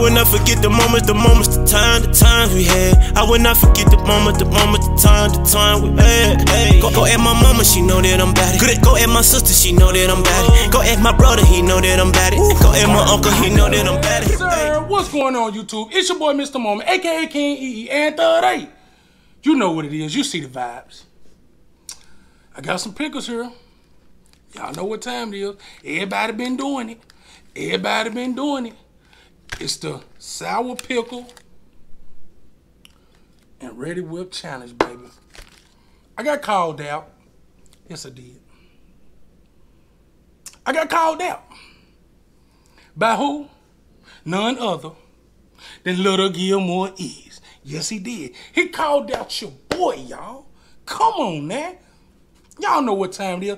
will not forget the moments, the time we had. I will not forget the moments, the time we had. Hey. Go at my mama, she know that I'm bad. Go at my sister, she know that I'm bad. Go at my brother, he know that I'm bad. Go at my uncle, he know that I'm bad. Sir, what's going on YouTube? It's your boy Mr. Moment, aka King E.E. and 3rd8. You know what it is, you see the vibes. I got some pickles here. Y'all know what time it is. Everybody been doing it. It's the sour pickle and Reddi-wip challenge, baby. I got called out. Yes, I did. I got called out. By who? None other than Little Gilmore Ease. Yes, he did. He called out your boy, y'all. Come on, man. Y'all know what time it is.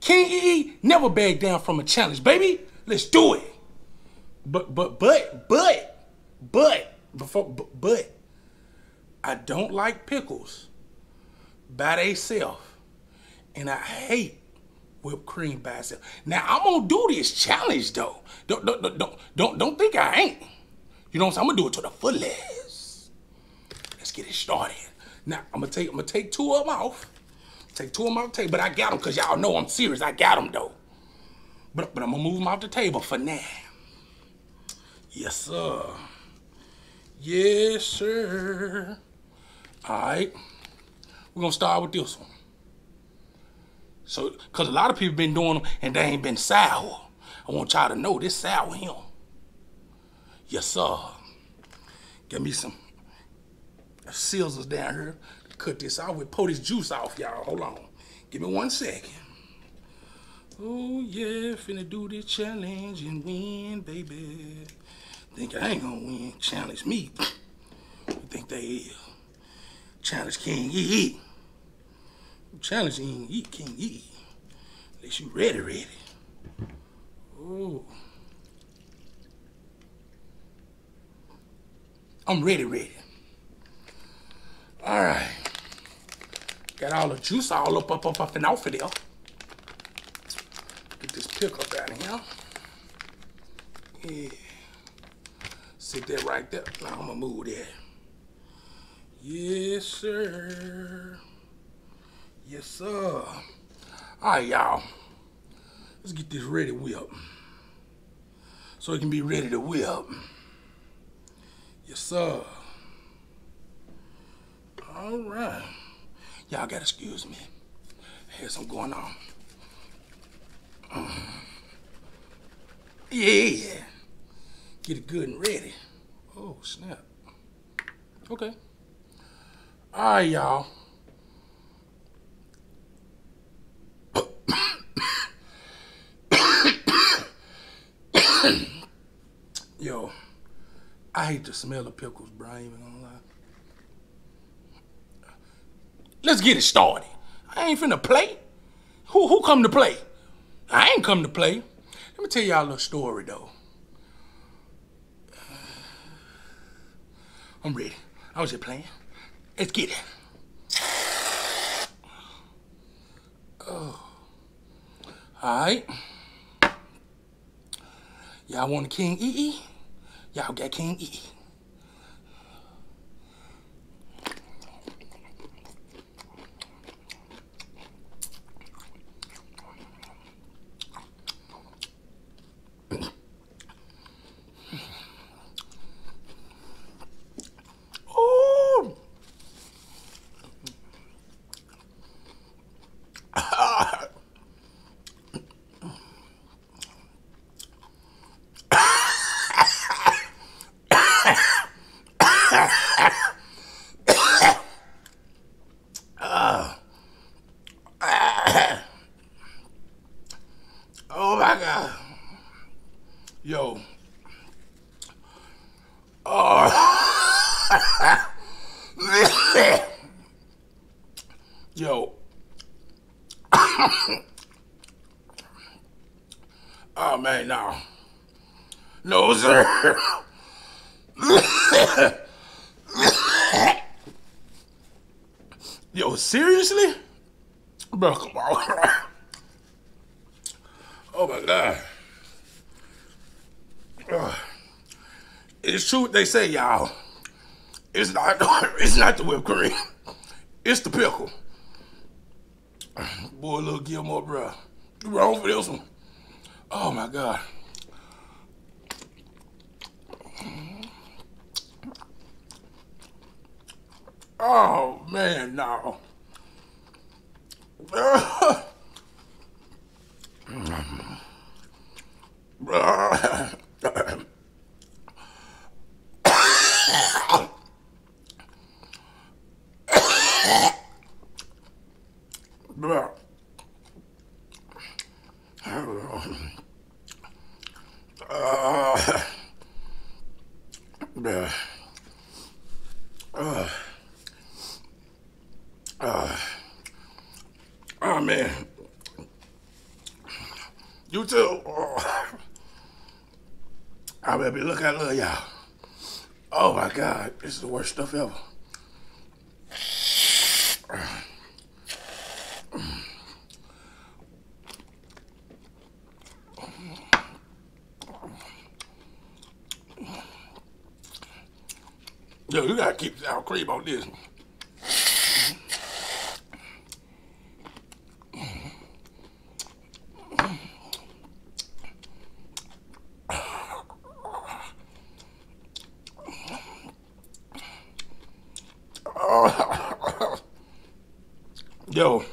King E.E. never back down from a challenge, baby. Let's do it. But I don't like pickles by themselves, and I hate whipped cream by itself. Now I'm gonna do this challenge though. Don't think I ain't. You know what I'm saying? I'm gonna do it to the fullest. Let's get it started. Now I'm gonna take two of them off. Take two of them off the table, but I got them because y'all know I'm serious. I got them though. But I'm gonna move them off the table for now. Yes, sir. Yes, sir. All right. We're going to start with this one. So, because a lot of people been doing them and they ain't been sour. I want y'all to know this sour him. Yes, sir. Give me some scissors down here to cut this off. We pour this juice off, y'all. Hold on. Give me 1 second. Oh yeah, finna do this challenge and win, baby. Think I ain't gonna win. Challenge me. You think they is? Challenge King E.E. Challenge King E.E. Unless you ready. Oh. I'm ready. Alright. Got all the juice all up and off of there. This pickle out of here. Yeah. Sit that right there. Now I'm gonna move that. Yes, sir. Yes, sir. All right, y'all. Let's get this ready to whip. So it can be ready to whip. Yes, sir. All right. Y'all gotta excuse me. I had something going on. Yeah, get it good and ready. Oh, snap. Okay. All right, y'all. Yo, I hate the smell of pickles, bro. I ain't even gonna lie. Let's get it started. I ain't finna play. Who come to play? I ain't come to play. Let me tell y'all a little story, though. I'm ready. I was just playing. Let's get it. Oh. All right. Y'all want a King E.E.? Y'all got King E.E. Oh my God. Yo. Oh. Yo. Oh man, no. No, sir. Yo, seriously? Bro, come on. Oh my God. It's true what they say, y'all. It's not the whipped cream. It's the pickle. Boy, Little Gilmore, bruh. You wrong for this one. Oh my God. Oh man, no. Oh man, you too. Oh. I better be looking at little y'all. Oh my God, this is the worst stuff ever. Yo, you gotta keep sour cream on this. Yo,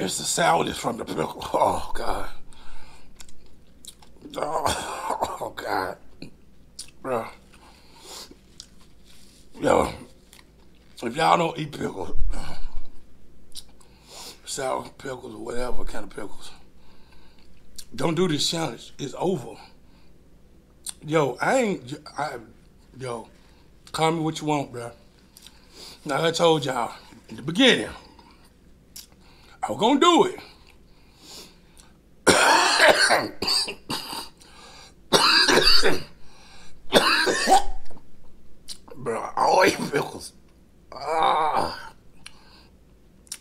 it's the sourness from the pickle. Oh God. Oh God. Bro. Yo, if y'all don't eat pickles, sour pickles or whatever kind of pickles, don't do this challenge. It's over. Yo, yo, call me what you want, bro. Now, I told y'all in the beginning, I was gonna do it. Bro, I don't eat pickles. I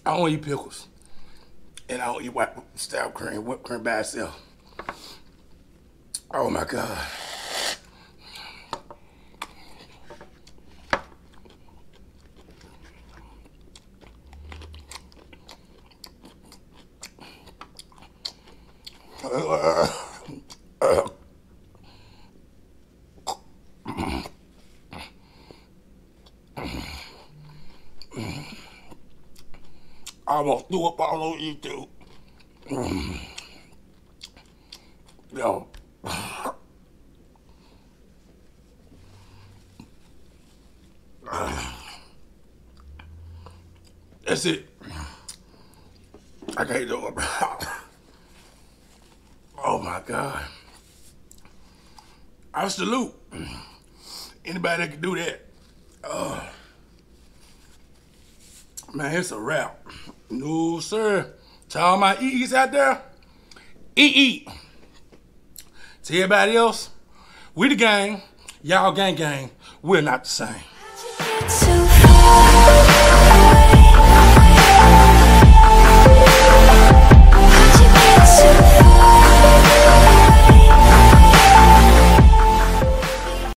don't eat pickles. And I don't eat whipped cream by itself. Oh my God. I almost threw up all over YouTube. Yo. That's it. I can't do it, bro. Oh my God. I salute anybody that can do that. Man, it's a wrap. No, sir. To all my E.E.s out there, E.E. To everybody else, we the gang. Y'all gang. We're not the same.